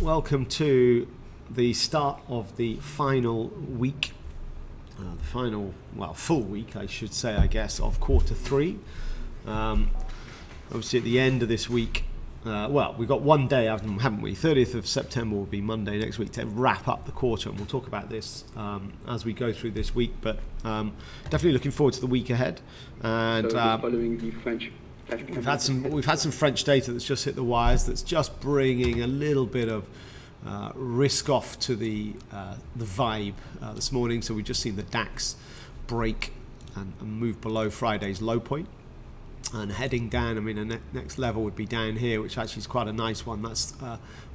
Welcome to the start of the final week, the final, well, full week, I should say, I guess, of quarter three. Obviously, at the end of this week, well, we've got one day, haven't we? 30th of September will be Monday next week to wrap up the quarter, and we'll talk about this as we go through this week. But definitely looking forward to the week ahead. And following the French. We've had some French data that's just hit the wires. That's just bringing a little bit of risk off to the vibe this morning. So we've just seen the DAX break and move below Friday's low point, and heading down. I mean, the next level would be down here, which actually is quite a nice one. That's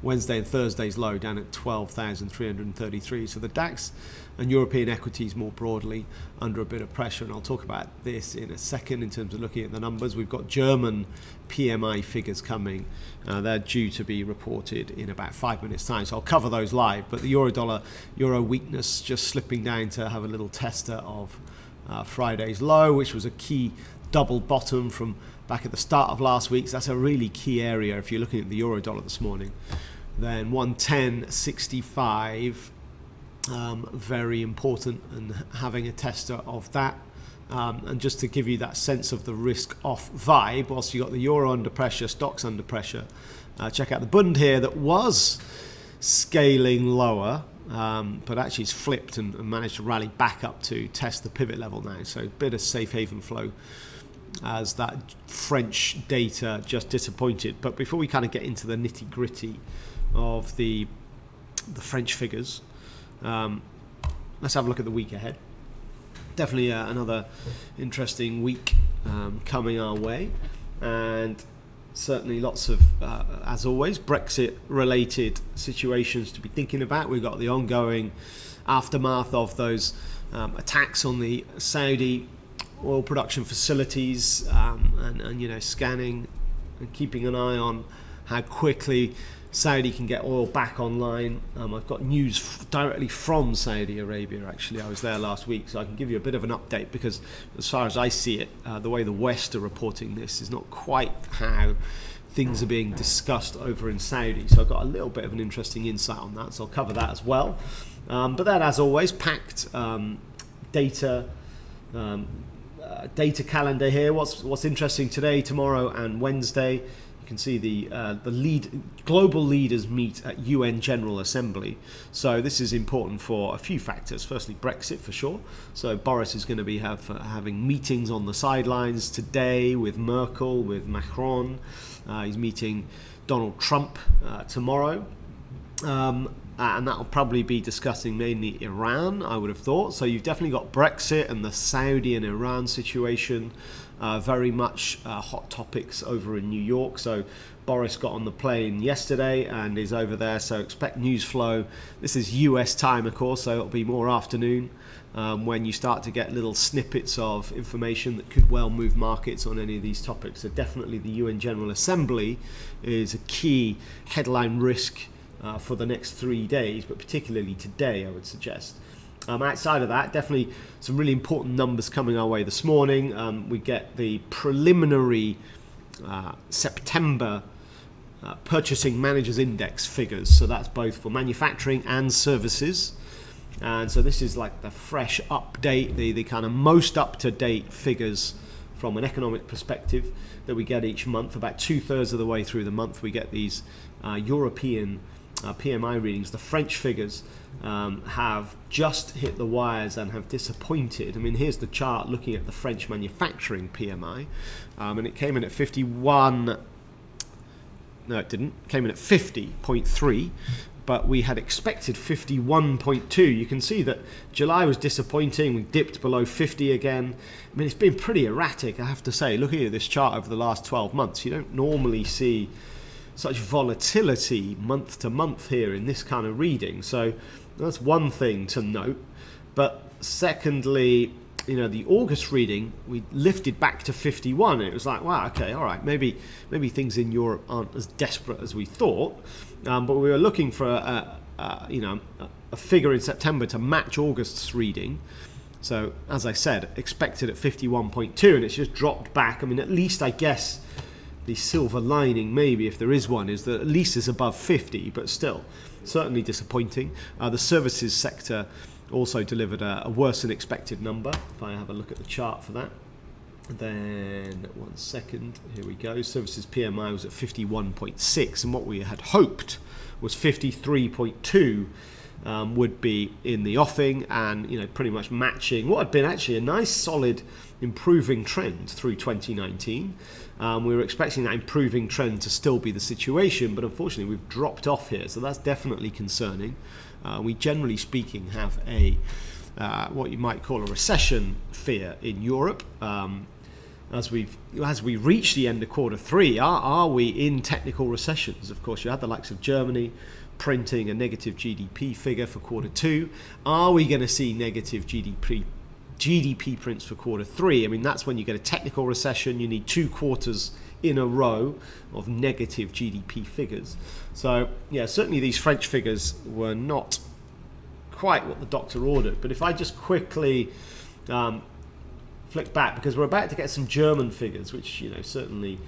Wednesday and Thursday's low down at 12,333. So the DAX and European equities more broadly under a bit of pressure, and I'll talk about this in a second in terms of looking at the numbers. We've got German PMI figures coming. They're due to be reported in about 5 minutes time, so I'll cover those live. But the euro weakness just slipping down to have a little tester of Friday's low, which was a key double bottom from back at the start of last week. So that's a really key area if you're looking at the euro dollar this morning. Then 110.65, very important, and having a tester of that. And just to give you that sense of the risk off vibe, whilst you've got the euro under pressure, stocks under pressure, check out the Bund here that was scaling lower, but actually it's flipped and managed to rally back up to test the pivot level now. So a bit of safe haven flow as that French data just disappointed. But before we kind of get into the nitty-gritty of the French figures, let's have a look at the week ahead. Definitely another interesting week coming our way, and certainly lots of, as always, Brexit-related situations to be thinking about. We've got the ongoing aftermath of those attacks on the Saudi oil production facilities, and you know, scanning and keeping an eye on how quickly Saudi can get oil back online. I've got news directly from Saudi Arabia, actually. I was there last week, so I can give you a bit of an update, because as far as I see it, the way the West are reporting this is not quite how things are being discussed over in Saudi. So I've got a little bit of an interesting insight on that, so I'll cover that as well. But then, as always, packed data calendar here. What's interesting today, tomorrow and Wednesday. You can see the global leaders meet at UN General Assembly. So this is important for a few factors. Firstly, Brexit for sure. So Boris is going to be having meetings on the sidelines today with Merkel, with Macron. He's meeting Donald Trump tomorrow. And that'll probably be discussing mainly Iran, I would have thought. So you've definitely got Brexit and the Saudi and Iran situation, very much hot topics over in New York. So Boris got on the plane yesterday and is over there, so expect news flow. This is US time, of course, so it'll be more afternoon when you start to get little snippets of information that could well move markets on any of these topics. So definitely the UN General Assembly is a key headline risk for the next 3 days, but particularly today, I would suggest. Outside of that, definitely some really important numbers coming our way this morning. We get the preliminary September Purchasing Managers Index figures. So that's both for manufacturing and services. And so this is like the fresh update, the kind of most up-to-date figures from an economic perspective that we get each month. About two-thirds of the way through the month, we get these European PMI readings. The French figures have just hit the wires and have disappointed. I mean, here's the chart looking at the French manufacturing PMI, and it came in at 51. No, it didn't. It came in at 50.3, but we had expected 51.2. You can see that July was disappointing. We dipped below 50 again. I mean, it's been pretty erratic, I have to say. Looking at this chart over the last 12 months, you don't normally see such volatility month to month here in this kind of reading. So that's one thing to note. But secondly, you know, the August reading, we lifted back to 51. It was like, wow, okay, all right, maybe things in Europe aren't as desperate as we thought. But we were looking for a figure in September to match August's reading. So as I said, expected at 51.2, and it's just dropped back. I mean, at least I guess the silver lining, maybe, if there is one, is that at least it's above 50, but still, certainly disappointing. The services sector also delivered a worse than expected number. If I have a look at the chart for that, then one second, here we go. Services PMI was at 51.6, and what we had hoped was 53.2 would be in the offing, and pretty much matching what had been actually a nice, solid, improving trend through 2019. We were expecting that improving trend to still be the situation, but unfortunately we've dropped off here, so that's definitely concerning. We generally speaking have a what you might call a recession fear in Europe. As we reach the end of quarter three, are we in technical recessions? Of course, you had the likes of Germany printing a negative GDP figure for quarter two. Are we going to see negative GDP prints for quarter three? I mean, that's when you get a technical recession. You need 2 quarters in a row of negative GDP figures. So yeah, certainly these French figures were not quite what the doctor ordered. But if I just quickly flick back, because we're about to get some German figures, which certainly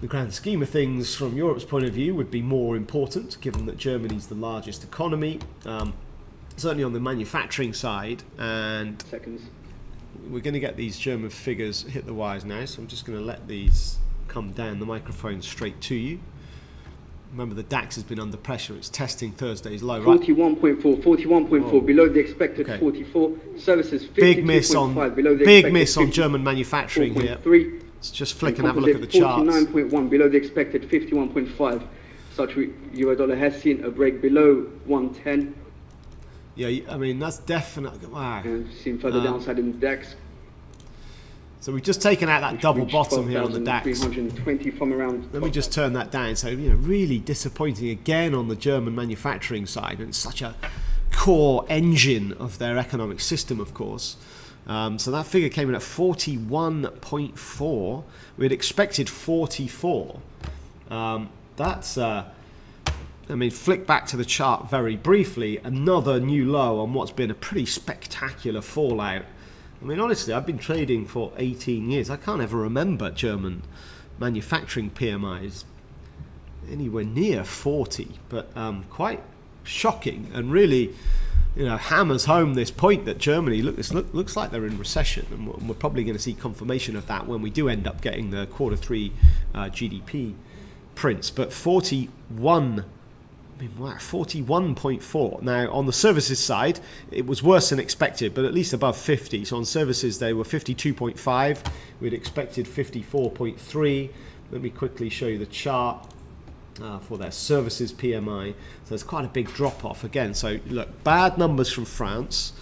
the grand scheme of things from Europe's point of view would be more important, given that Germany's the largest economy, certainly on the manufacturing side. And seconds, we're going to get these German figures hit the wires now, so I'm just going to let these come down the microphone straight to you. Remember, the DAX has been under pressure. It's testing Thursday's low, right? 41.4, 41.4, below the expected 44. Services 52.5, big miss on, below the big miss on German manufacturing here. It's just flick and have a look at the charts. 49.1, below the expected 51.5. Such euro dollar has seen a break below 110. Yeah, I mean, that's definitely... Wow. And seen further downside in the DAX. So we've just taken out that double bottom here on the DAX. From around, let me just turn that down. So, really disappointing again on the German manufacturing side. And it's such a core engine of their economic system, of course. So that figure came in at 41.4. We had expected 44. That's... I mean, flick back to the chart very briefly. Another new low on what's been a pretty spectacular fallout. I mean, honestly, I've been trading for 18 years. I can't ever remember German manufacturing PMIs anywhere near 40, but quite shocking, and really, hammers home this point that Germany, looks like they're in recession, and we're probably going to see confirmation of that when we do end up getting the quarter three GDP prints. But 41. I mean, wow, 41.4. Now, on the services side, it was worse than expected, but at least above 50. So on services, they were 52.5. We'd expected 54.3. Let me quickly show you the chart for their services PMI. So there's quite a big drop-off again. So, look, bad numbers from France,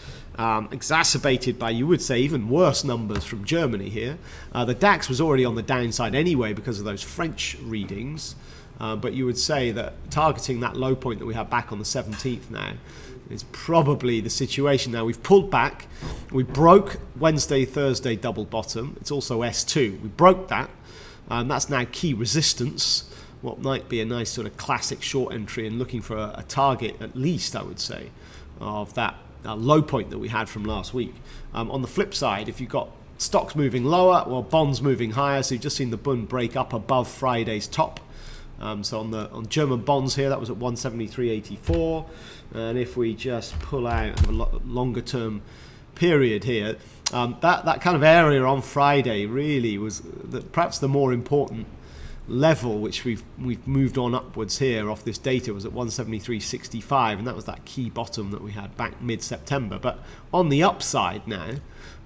exacerbated by, you would say, even worse numbers from Germany here. The DAX was already on the downside anyway because of those French readings. But you would say that targeting that low point that we have back on the 17th now is probably the situation. Now, we've pulled back. We broke Wednesday, Thursday double bottom. It's also S2. We broke that. That's now key resistance, what might be a nice sort of classic short entry, and looking for a target, at least, I would say, of that low point that we had from last week. On the flip side, if you've got stocks moving lower, well, bonds moving higher, so you've just seen the Bund break up above Friday's top. So on German bonds here, that was at 173.84, and if we just pull out a longer term period here, that kind of area on Friday really was perhaps the more important level, which we've moved on upwards here off this data, was at 173.65, and that was that key bottom that we had back mid-September. But on the upside now,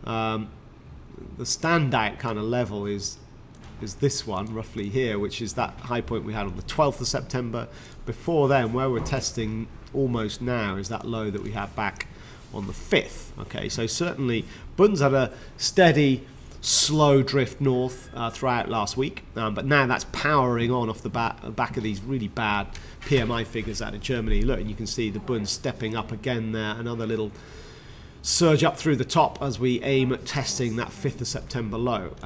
the standout kind of level is this one roughly here, which is that high point we had on the 12th of September. Before then, where we're testing almost now is that low that we had back on the 5th. Okay, so certainly Bund's had a steady, slow drift north throughout last week, but now that's powering on off the back of these really bad PMI figures out of Germany. Look, and you can see the Bund stepping up again there, another little surge up through the top as we aim at testing that 5th of September low.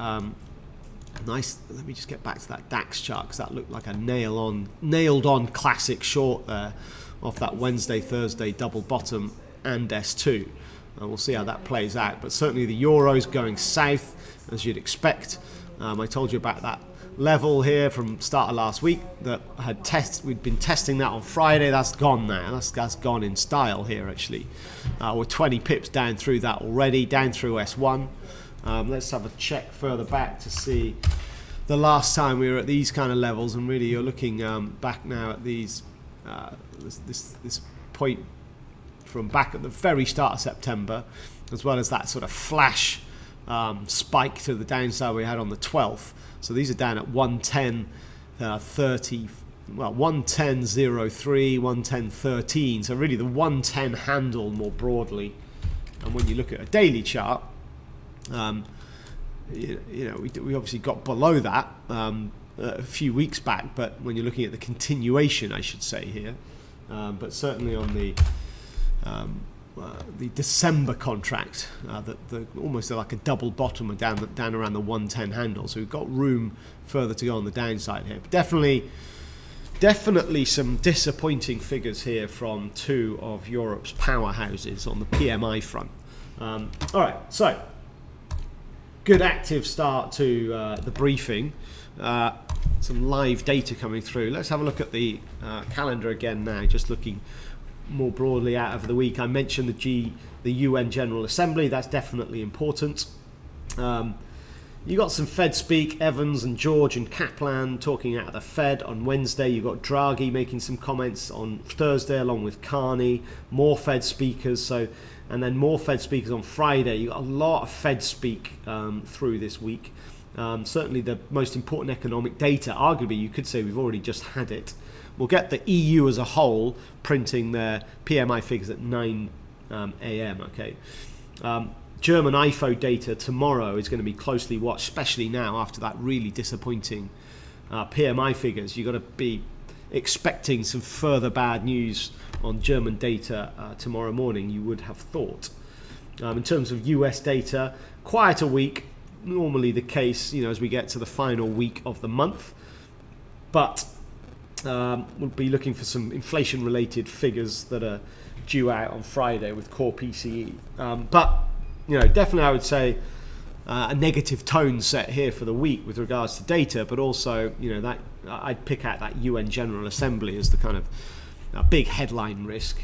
Nice. Let me just get back to that DAX chart, because that looked like a nailed on classic short there off that Wednesday, Thursday double bottom and S2. We'll see how that plays out, but certainly the euro's going south, as you'd expect. I told you about that level here from start of last week that had we'd been testing that on Friday. That's gone now. That's gone in style here, actually. We're 20 pips down through that already, down through S1. Let's have a check further back to see the last time we were at these kind of levels, and really you're looking back now at these this point from back at the very start of September, as well as that sort of flash spike to the downside we had on the 12th. So these are down at 110.30, well, 110.03, 110.13. So really the 110 handle more broadly. And when you look at a daily chart, we obviously got below that a few weeks back. But when you're looking at the continuation, I should say here, but certainly on the December contract, almost like a double bottom down around the 110 handle. So we've got room further to go on the downside here. But definitely some disappointing figures here from two of Europe's powerhouses on the PMI front. All right, so good active start to the briefing. Some live data coming through. Let's have a look at the calendar again now, just looking more broadly out of the week. I mentioned the UN General Assembly. That's definitely important. You got some Fed speak, Evans and George and Kaplan talking out of the Fed on Wednesday. You got Draghi making some comments on Thursday, along with Carney. More Fed speakers. So, and then more Fed speakers on Friday. You got a lot of Fed speak through this week. Certainly the most important economic data, arguably you could say we've already just had it. We'll get the EU as a whole printing their PMI figures at 9 a.m. Okay, German IFO data tomorrow is going to be closely watched, especially now after that really disappointing PMI figures. You've got to be expecting some further bad news on German data tomorrow morning, you would have thought. In terms of US data, quieter week, normally the case, you know, as we get to the final week of the month. But we'll be looking for some inflation-related figures that are due out on Friday with Core PCE. But, you know, definitely I would say a negative tone set here for the week with regards to data, but also, you know, that I'd pick out that UN General Assembly as the kind of big headline risk.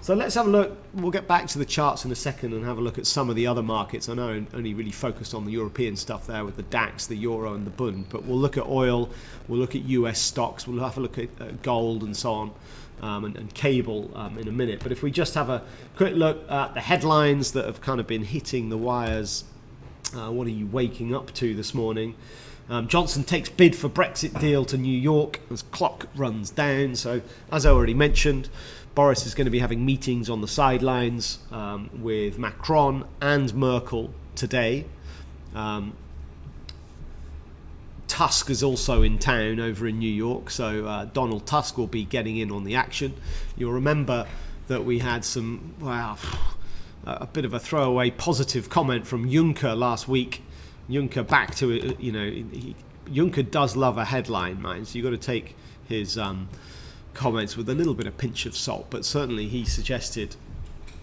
So let's have a look. We'll get back to the charts in a second and have a look at some of the other markets. I know I'm only really focused on the European stuff there with the DAX, the Euro and the Bund, but we'll look at oil, we'll look at US stocks, we'll have a look at gold and so on, and cable in a minute. But if we just have a quick look at the headlines that have kind of been hitting the wires, what are you waking up to this morning? Johnson takes bid for Brexit deal to New York as clock runs down. So as I already mentioned, Boris is going to be having meetings on the sidelines with Macron and Merkel today. Tusk is also in town over in New York, so Donald Tusk will be getting in on the action. You'll remember that we had some, wow, a bit of a throwaway positive comment from Juncker last week. Juncker back to it, you know, Juncker does love a headline, mind. So you've got to take his comments with a little bit of pinch of salt, but certainly he suggested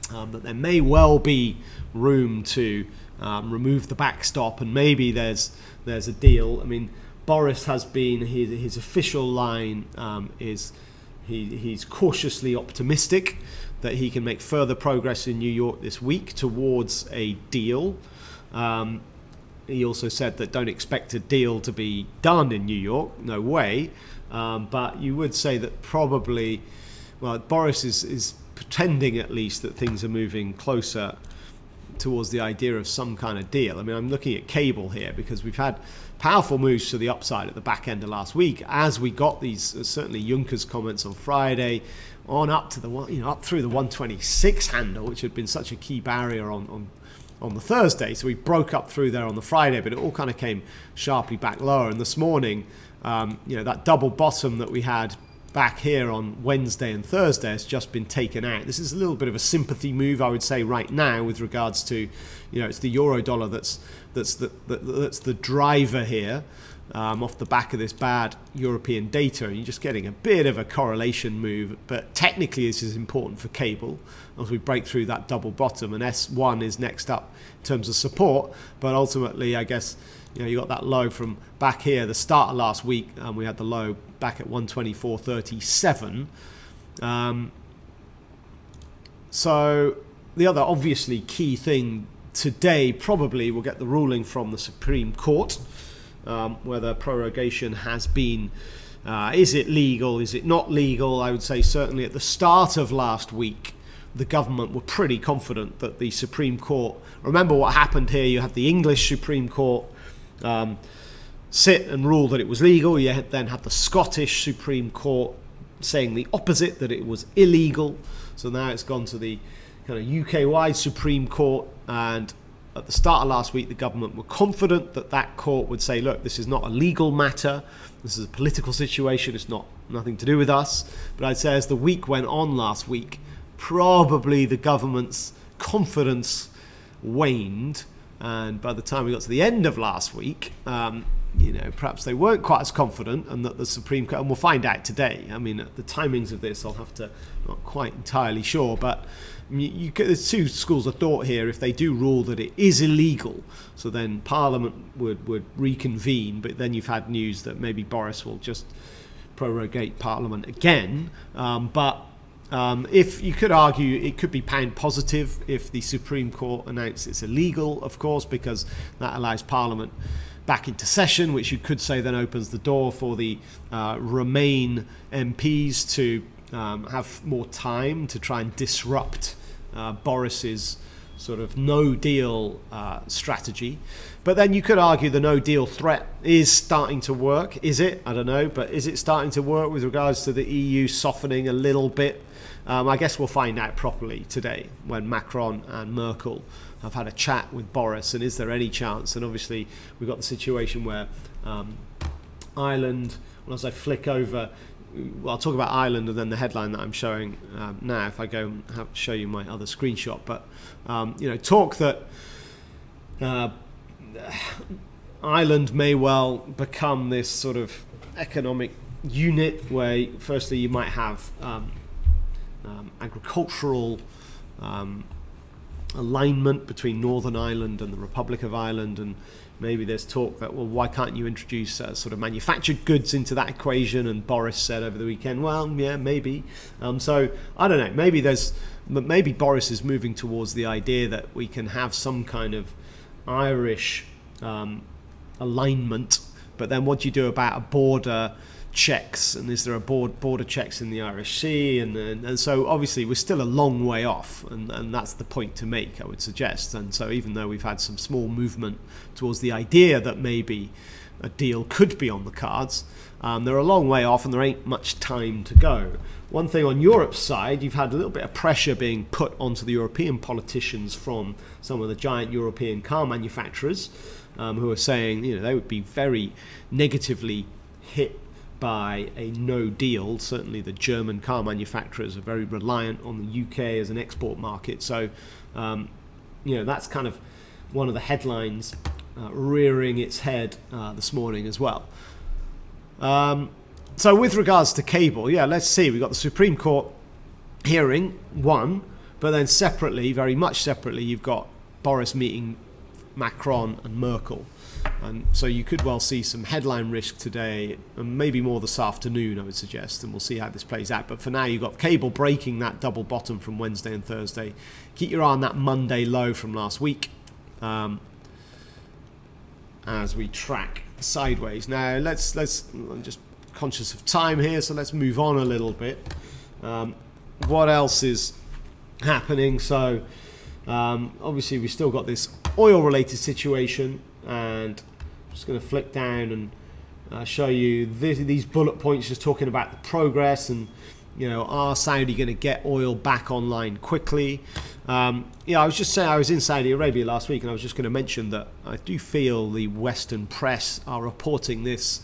that there may well be room to remove the backstop, and maybe there's a deal. I mean, Boris has been, his official line is he's cautiously optimistic that he can make further progress in New York this week towards a deal. He also said that don't expect a deal to be done in New York, no way. But you would say that probably, well, Boris is pretending at least that things are moving closer towards the idea of some kind of deal. I mean, I'm looking at cable here because we've had powerful moves to the upside at the back end of last week as we got these, certainly Juncker's comments on Friday, on up to the up through the 126 handle, which had been such a key barrier on the Thursday. So we broke up through there on the Friday, but it all kind of came sharply back lower. And this morning, you know, that double bottom that we had back here on Wednesday and Thursday has just been taken out. This is a little bit of a sympathy move, I would say, right now with regards to, you know, it's the euro dollar that's the driver here off the back of this bad European data. And you're just getting a bit of a correlation move, but technically this is important for cable as we break through that double bottom, and S1 is next up in terms of support. But ultimately, I guess, You know, you got that low from back here, the start of last week, and we had the low back at 124.37. So the other obviously key thing today, probably we'll get the ruling from the Supreme Court, whether prorogation has been, is it legal, is it not legal? I would say certainly at the start of last week, the government were pretty confident that the Supreme Court, remember what happened here, you had the English Supreme Court sit and rule that it was legal, you then had the Scottish Supreme Court saying the opposite, that it was illegal. So now it's gone to the kind of UK-wide Supreme Court, and at the start of last week the government were confident that that court would say, look, this is not a legal matter, this is a political situation, it's not nothing to do with us. But I'd say as the week went on last week, probably the government's confidence waned, and by the time we got to the end of last week, you know, perhaps they weren't quite as confident, and that the Supreme Court, and we'll find out today. I mean, the timings of this, I'll have to, not quite entirely sure, but you get, there's two schools of thought here. If they do rule that it is illegal, so then Parliament would reconvene, but then you've had news that maybe Boris will just prorogate Parliament again. If you could argue it could be pound positive if the Supreme Court announced it's illegal, of course, because that allows Parliament back into session, which you could say then opens the door for the Remain MPs to have more time to try and disrupt Boris's sort of no deal strategy. But then you could argue the no deal threat is starting to work. Is it? I don't know, but is it starting to work with regards to the EU softening a little bit? I guess we'll find out properly today when Macron and Merkel have had a chat with Boris, and is there any chance? And obviously we've got the situation where Ireland, well, as I flick over, well, I'll talk about Ireland and then the headline that I'm showing now, if I go and show you my other screenshot. But, you know, talk that Ireland may well become this sort of economic unit where firstly you might have agricultural alignment between Northern Ireland and the Republic of Ireland, and maybe there's talk that, well, why can't you introduce sort of manufactured goods into that equation? And Boris said over the weekend, well, yeah, maybe. So I don't know, maybe there's, maybe Boris is moving towards the idea that we can have some kind of Irish alignment, but then what do you do about a border checks, and is there a border checks in the Irish Sea? And so obviously we're still a long way off, and that's the point to make, I would suggest. And so even though we've had some small movement towards the idea that maybe a deal could be on the cards, they're a long way off and there ain't much time to go. One thing on Europe's side, you've had a little bit of pressure being put onto the European politicians from some of the giant European car manufacturers who are saying, you know, they would be very negatively hit by a no deal. Certainly the German car manufacturers are very reliant on the UK as an export market. So, you know, that's kind of one of the headlines rearing its head this morning as well. So with regards to cable, yeah, let's see. We've got the Supreme Court hearing, one, but then separately, very much separately, you've got Boris meeting Macron and Merkel. And so you could well see some headline risk today, and maybe more this afternoon, I would suggest, and we'll see how this plays out. But for now, you've got cable breaking that double bottom from Wednesday and Thursday. Keep your eye on that Monday low from last week as we track sideways. Now, let's I'm just conscious of time here, so let's move on a little bit. What else is happening? So obviously, we've still got this oil-related situation. And I'm just going to flick down and show you these bullet points just talking about the progress and, you know, are Saudi going to get oil back online quickly? Yeah, I was just saying I was in Saudi Arabia last week, and I was just going to mention that I do feel the Western press are reporting this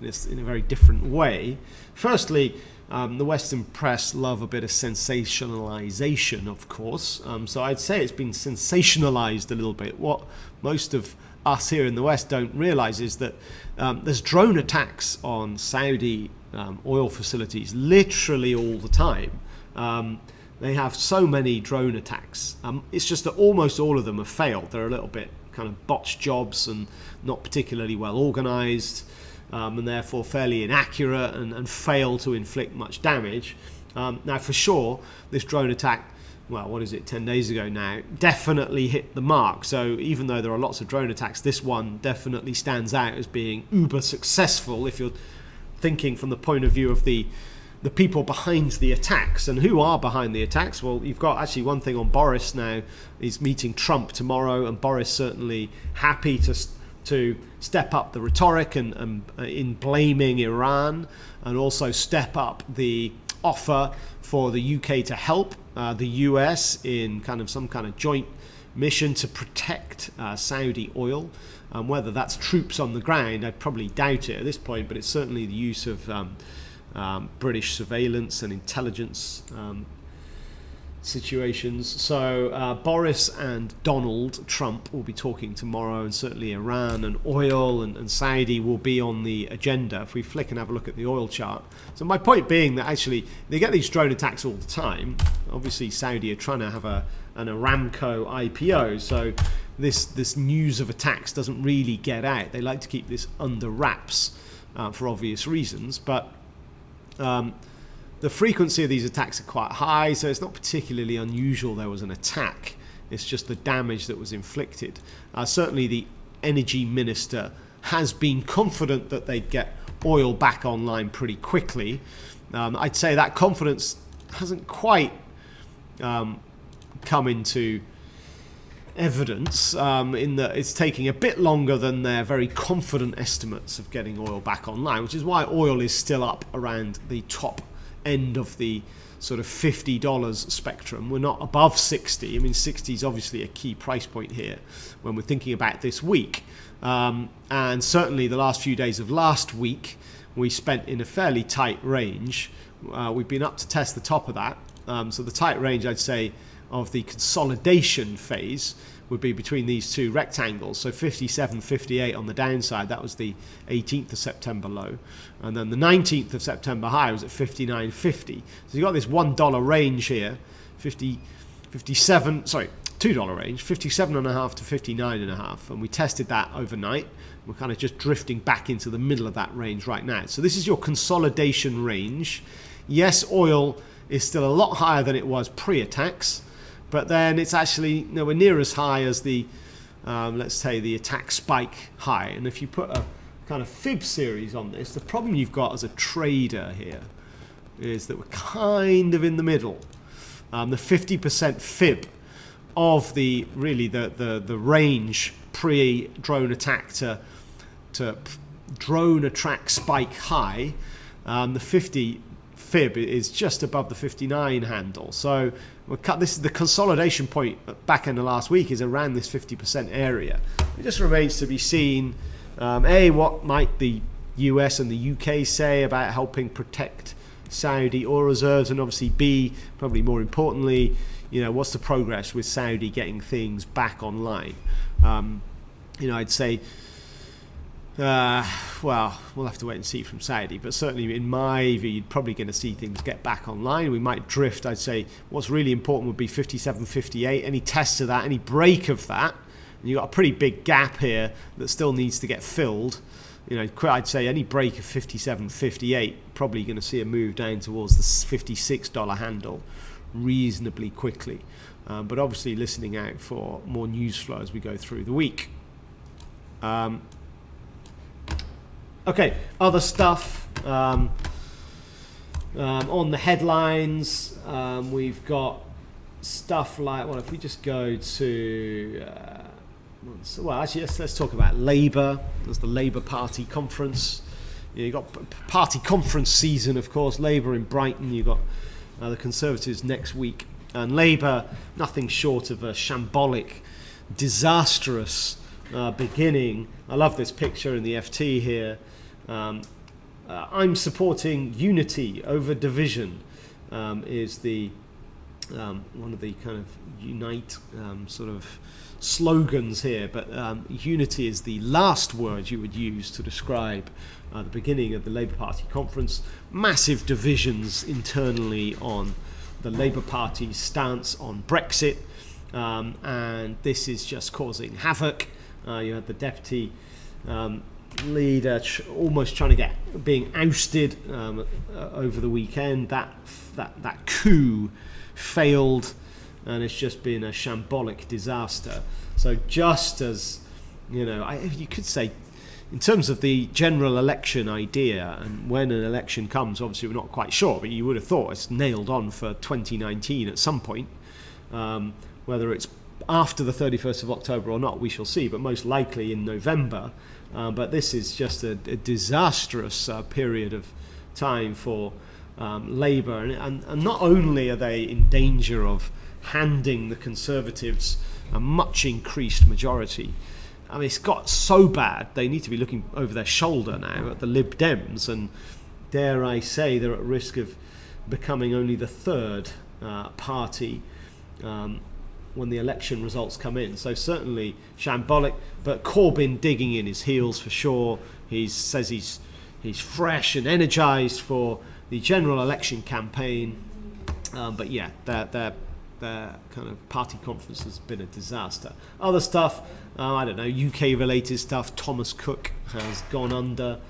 in a very different way. Firstly, the Western press love a bit of sensationalization, of course. So I'd say it's been sensationalized a little bit. What most of us here in the West don't realize is that there's drone attacks on Saudi oil facilities literally all the time. They have so many drone attacks. It's just that almost all of them have failed. They're a little bit kind of botched jobs and not particularly well organised, and therefore fairly inaccurate and fail to inflict much damage. Now, for sure, this drone attack, well, what is it, 10 days ago now, definitely hit the mark. So even though there are lots of drone attacks, this one definitely stands out as being uber successful if you're thinking from the point of view of the people behind the attacks. And who are behind the attacks? Well, you've got actually one thing on Boris now. He's meeting Trump tomorrow, and Boris certainly happy to step up the rhetoric and in blaming Iran, and also step up the offer for the UK to help the US in kind of some kind of joint mission to protect Saudi oil. Whether that's troops on the ground, I probably doubt it at this point, but it's certainly the use of British surveillance and intelligence situations. So Boris and Donald Trump will be talking tomorrow, and certainly Iran and oil and Saudi will be on the agenda. If we flick and have a look at the oil chart. So my point being that actually they get these drone attacks all the time. Obviously Saudi are trying to have an Aramco IPO, so this news of attacks doesn't really get out. They like to keep this under wraps for obvious reasons, but the frequency of these attacks are quite high, so it's not particularly unusual there was an attack. It's just the damage that was inflicted. Certainly the energy minister has been confident that they'd get oil back online pretty quickly. I'd say that confidence hasn't quite come into evidence, in that it's taking a bit longer than their very confident estimates of getting oil back online, which is why oil is still up around the top end of the sort of $50 spectrum. We're not above 60. I mean, 60 is obviously a key price point here when we're thinking about this week. And certainly the last few days of last week, we spent in a fairly tight range. We've been up to test the top of that. So the tight range, I'd say, of the consolidation phase would be between these two rectangles. So 57, 58 on the downside, that was the 18th of September low. And then the 19th of September high was at 59.50. So you've got this $1 range here, 57, sorry, $2 range, 57.5 to 59.5. And we tested that overnight. We're kind of just drifting back into the middle of that range right now. So this is your consolidation range. Yes, oil is still a lot higher than it was pre-attacks, but then it's actually nowhere near as high as the, let's say, the attack spike high. And if you put a kind of fib series on this, the problem you've got as a trader here is that we're kind of in the middle. The 50% fib of the, really, the range pre-drone attack to drone attack spike high, the 50 fib is just above the 59 handle. So we'll cut this, the consolidation point back in the last week is around this 50% area. It just remains to be seen, A, what might the US and the UK say about helping protect Saudi oil reserves, and obviously B, probably more importantly, you know, what's the progress with Saudi getting things back online? You know, I'd say, well, we'll have to wait and see from Saudi, but certainly in my view, you're probably going to see things get back online. We might drift. I'd say what's really important would be 57, 58. Any test of that, any break of that, and you've got a pretty big gap here that still needs to get filled. You know, I'd say any break of 57, 58, probably going to see a move down towards the $56 handle reasonably quickly. But obviously listening out for more news flow as we go through the week. Okay, other stuff on the headlines. We've got stuff like, well, if we just go to, well, actually, let's talk about Labour. There's the Labour Party conference. You've got party conference season, of course. Labour in Brighton. You've got the Conservatives next week. And Labour, nothing short of a shambolic, disastrous beginning. I love this picture in the FT here. I'm supporting unity over division, is the one of the kind of unite sort of slogans here, but unity is the last word you would use to describe the beginning of the Labour Party conference. Massive divisions internally on the Labour Party's stance on Brexit, and this is just causing havoc You had the deputy leader almost trying to get being ousted over the weekend. That coup failed, and it's just been a shambolic disaster. So just as, you know, you could say, in terms of the general election idea and when an election comes, obviously we're not quite sure, but you would have thought it's nailed on for 2019 at some point. Whether it's after the 31st of October or not, we shall see, but most likely in November. But this is just a disastrous period of time for Labour. And not only are they in danger of handing the Conservatives a much increased majority, I mean, it's got so bad, they need to be looking over their shoulder now at the Lib Dems, and dare I say they're at risk of becoming only the third party when the election results come in. So certainly shambolic, but Corbyn digging in his heels for sure. He says he's fresh and energised for the general election campaign. But yeah, their kind of party conference has been a disaster. Other stuff, I don't know, UK related stuff, Thomas Cook has gone under,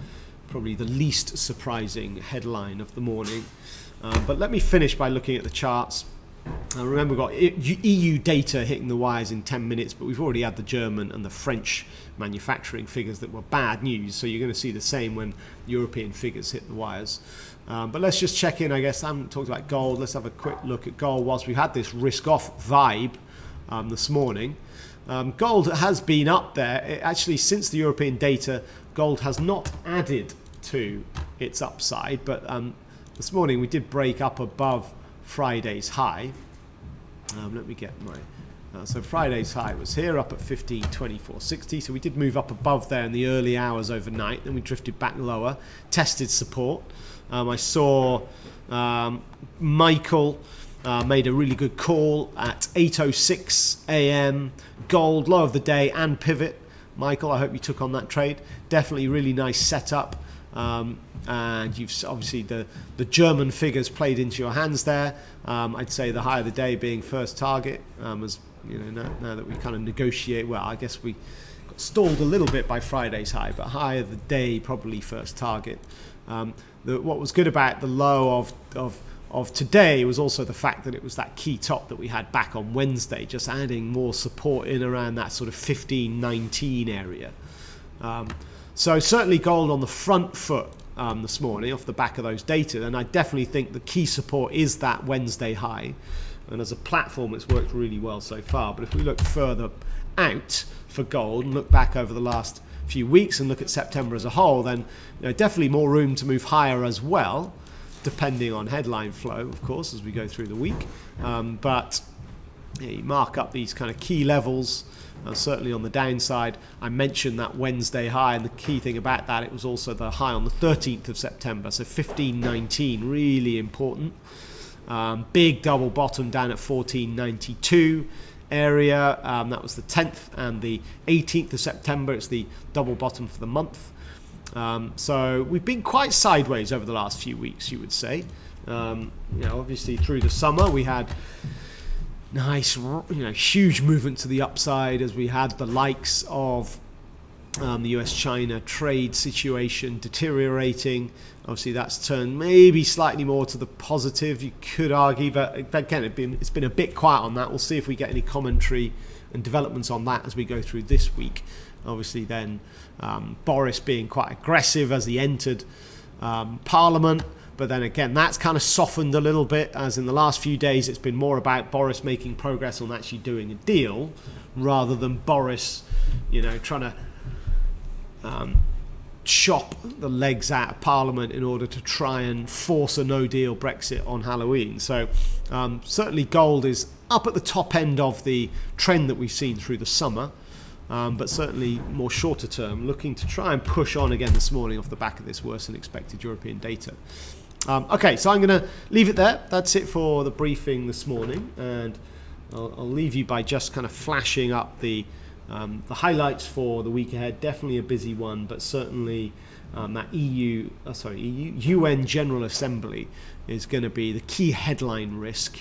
probably the least surprising headline of the morning. But let me finish by looking at the charts. Remember, we've got EU data hitting the wires in 10 minutes, but we've already had the German and the French manufacturing figures that were bad news, so you're going to see the same when European figures hit the wires. But let's just check in, I guess. I haven't talked about gold. Let's have a quick look at gold. Whilst we've had this risk-off vibe this morning, gold has been up there. It actually, since the European data, gold has not added to its upside, but this morning we did break up above Friday's high. Let me get my so Friday's high was here, up at 1524.60, so we did move up above there in the early hours overnight, then we drifted back lower, tested support. I saw Michael made a really good call at 8:06 a.m. gold low of the day and pivot. Michael, I hope you took on that trade. Definitely really nice setup. And you've obviously the German figures played into your hands there. I'd say the high of the day being first target, as you know, now that we kind of negotiate, well, I guess we got stalled a little bit by Friday's high, but high of the day probably first target. What was good about the low of today was also the fact that it was that key top that we had back on Wednesday, just adding more support in around that sort of 1519 area. So certainly gold on the front foot this morning off the back of those data, and I definitely think the key support is that Wednesday high, and as a platform it's worked really well so far. But if we look further out for gold and look back over the last few weeks and look at September as a whole, then you know, definitely more room to move higher as well, depending on headline flow, of course, as we go through the week. But yeah, you mark up these kind of key levels. Certainly on the downside, I mentioned that Wednesday high, and the key thing about that, it was also the high on the 13th of September, so 1519, really important. Big double bottom down at 1492 area, that was the 10th, and the 18th of September, it's the double bottom for the month. So we've been quite sideways over the last few weeks, you would say. You know, obviously through the summer we had nice, you know, huge movement to the upside as we had the likes of the US-China trade situation deteriorating. Obviously, that's turned maybe slightly more to the positive, you could argue, but again, it's been a bit quiet on that. We'll see if we get any commentary and developments on that as we go through this week. Obviously, then Boris being quite aggressive as he entered Parliament. But then again, that's kind of softened a little bit, as in the last few days, it's been more about Boris making progress on actually doing a deal rather than Boris, you know, trying to chop the legs out of Parliament in order to try and force a no-deal Brexit on Halloween. So certainly gold is up at the top end of the trend that we've seen through the summer, but certainly more shorter term, looking to try and push on again this morning off the back of this worse than expected European data. Okay, so I'm going to leave it there. That's it for the briefing this morning, and I'll leave you by just kind of flashing up the highlights for the week ahead. Definitely a busy one, but certainly that UN General Assembly is going to be the key headline risk.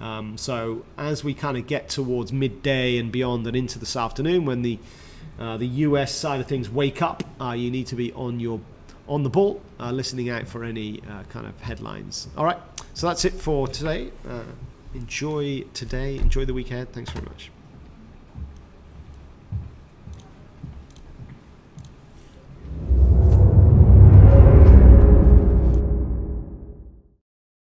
So as we kind of get towards midday and beyond and into this afternoon, when the The US side of things, wake up. You need to be on the ball, listening out for any kind of headlines. All right, so that's it for today. Enjoy today. Enjoy the weekend. Thanks very much.